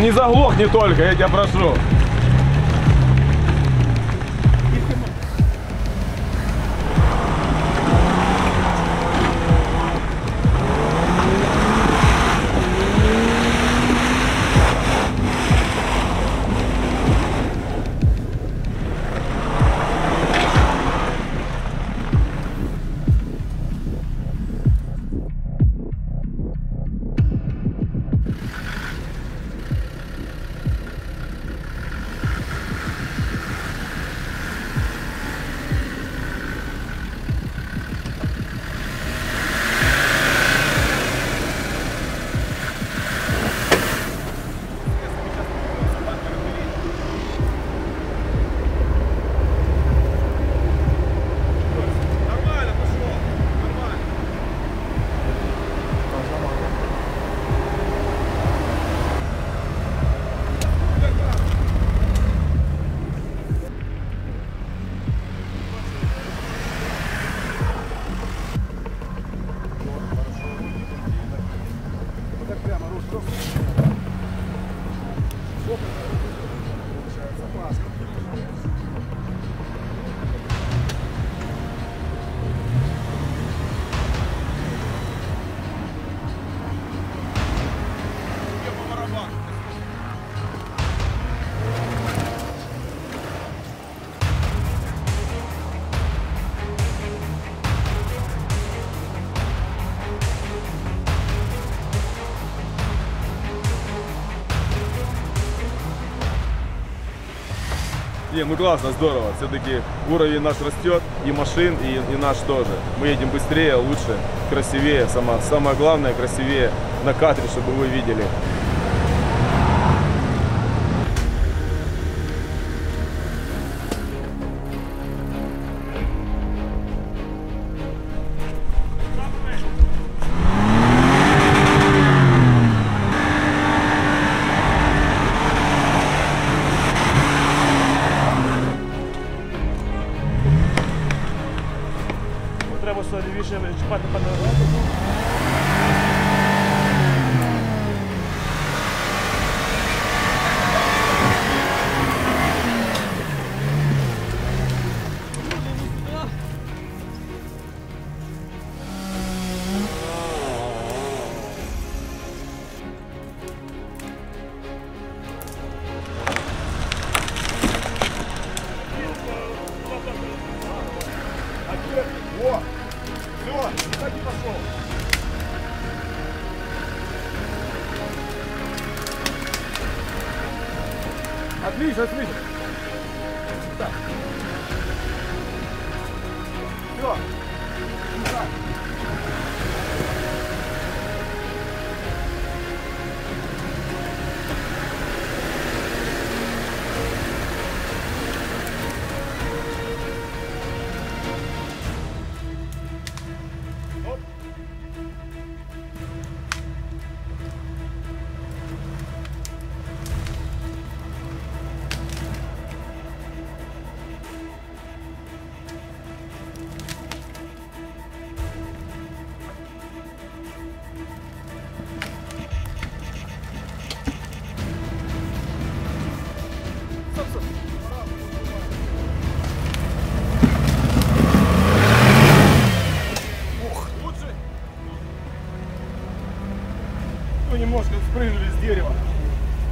не заглохни только, я тебя прошу. Ну классно, здорово. Все-таки уровень наш растет, и машин, и наш тоже. Мы едем быстрее, лучше, красивее. Самое главное, красивее на кадре, чтобы вы видели.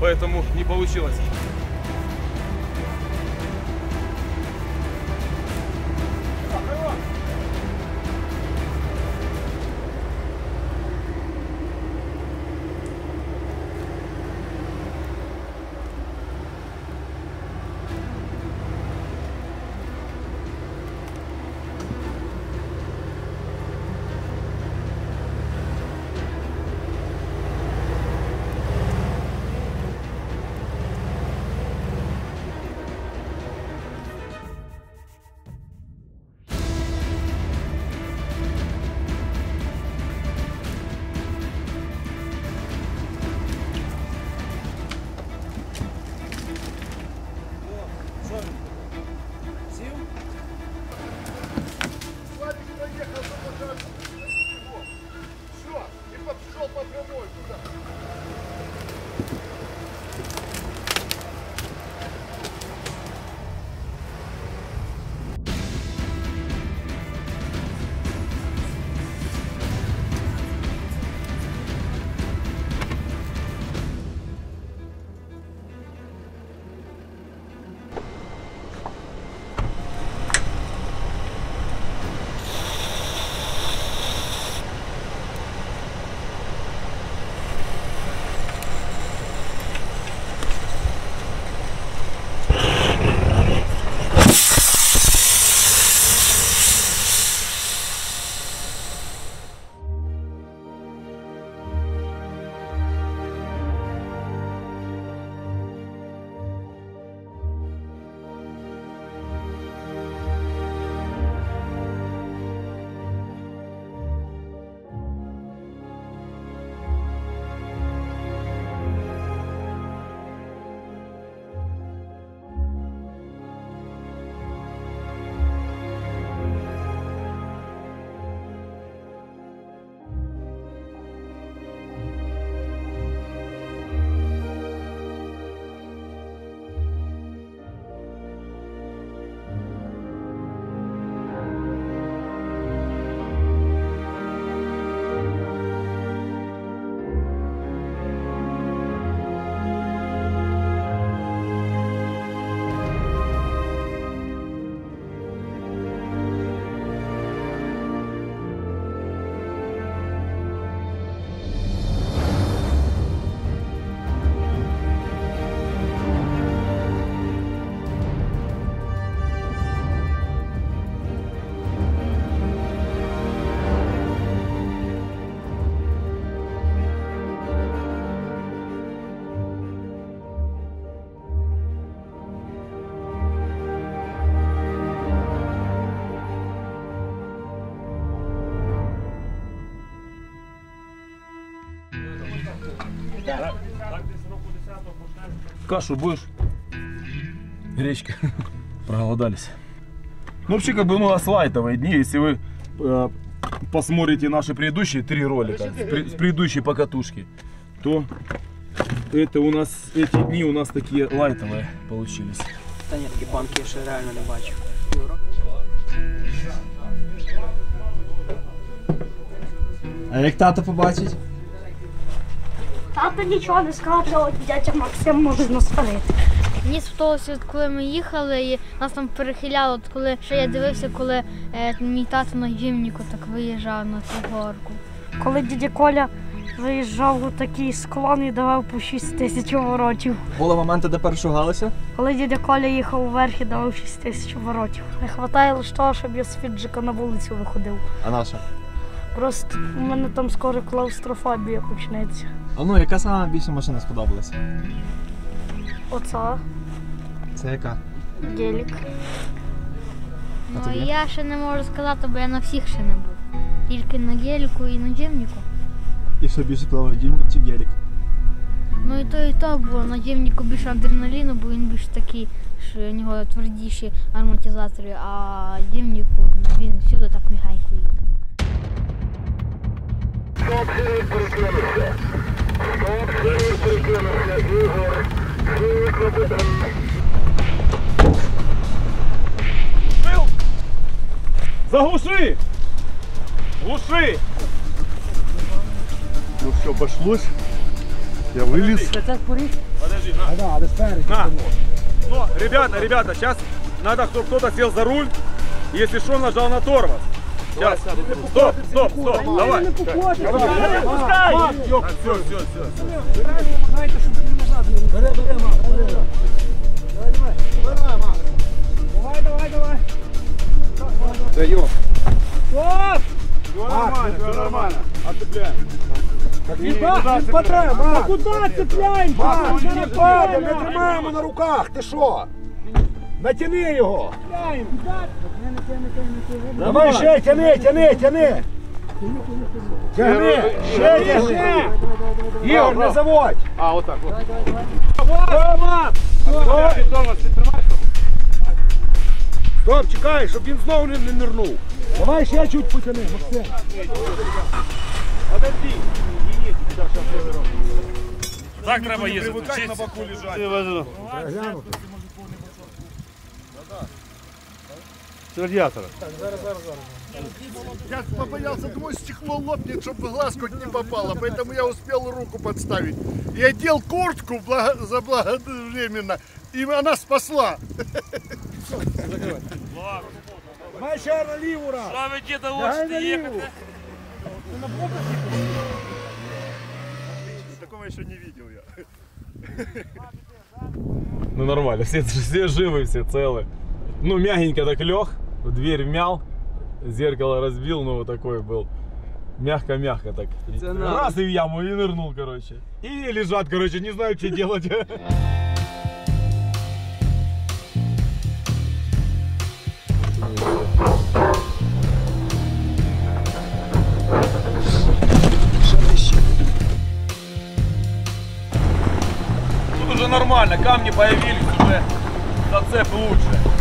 Поэтому не получилось. Все, и подшел по прямой туда. Кашу будешь? Гречка. Проголодались. Ну, вообще, как бы, ну, асфальтовые дни, если вы посмотрите наши предыдущие 3 ролика, с предыдущей покатушки, то это у нас, эти дни у нас такие лайтовые получились. Да нет, гибанки я же реально не бачу. А як тато побачить? Тато нічого не сказав, що дядя Максим може нас спалити. Мені сподобалося, коли ми їхали, і нас там перехиляло, коли ще я дивився, коли мій тато на Джимніку так виїжджав на цю горку. Коли дядя Коля виїжджав у такий склон і давав по 6000 оборотів. Були моменти, де перешугалися? Коли дядя Коля їхав вверх і давав 6000 оборотів. Не вистачало лише того, щоб я з фіджика на вулицю виходив. А наша? Просто у мене там скоро клаустрофобія почнеться. А ну, яка сама більше машина сподобалася? Оця. Це яка? Гелік. Ну, я ще не можу сказати, бо я на всіх ще не був. Тільки на Геліку і на Джимніку. І що більше подобалося, Джимнік чи Гелік? Ну і то було. На Джимніку більше адреналіну, бо він більш такий, що у нього твердіші амортизатори, а Джимніку він всюди так мігайкою. Топ-7 прикинувся. Топ-7 прикинувся, Егор. Гелік на бутон. Бил! Заглуши! Глуши! Ну все, обошлось. Я вылез. Подожди, на. Но, ребята, сейчас надо, чтобы кто-то сел за руль. Если что, нажал на тормоз. Сейчас. Стоп, давай. Давай, все. Давай. Да, ё. Стоп! Все нормально. Отцепляем. А куда цепляємо? Не падай, ми тримаємо на руках, ти що? Натяни його! Давай ще, тяни! Тягни, ще! Ігор, не заводь! А, отак, Стоп, чекай, щоб він знову не нирнув. Давай ще чуть потяни, Максим. Подожди. Так треба їздити. Привикай на боку лежати. З радіатора. Я побоялся, думаю, стекло лопнет, чтобы в глаз хоть не попало, поэтому я успел руку подставить. Я одел куртку заблаговременно, и она спасла. Мальчар на ліву раз. Слава діда, лучше їхати. Ты на пробах ехал? Такого еще не видел я. Ну нормально, все живы, все целы. Ну мягенько так лег, дверь мял, зеркало разбил, ну вот такой был. Мягко-мягко так. Раз и в яму, и нырнул, короче. И лежат, короче, не знаю, что делать. Нормально, камни появились, уже зацеп лучше.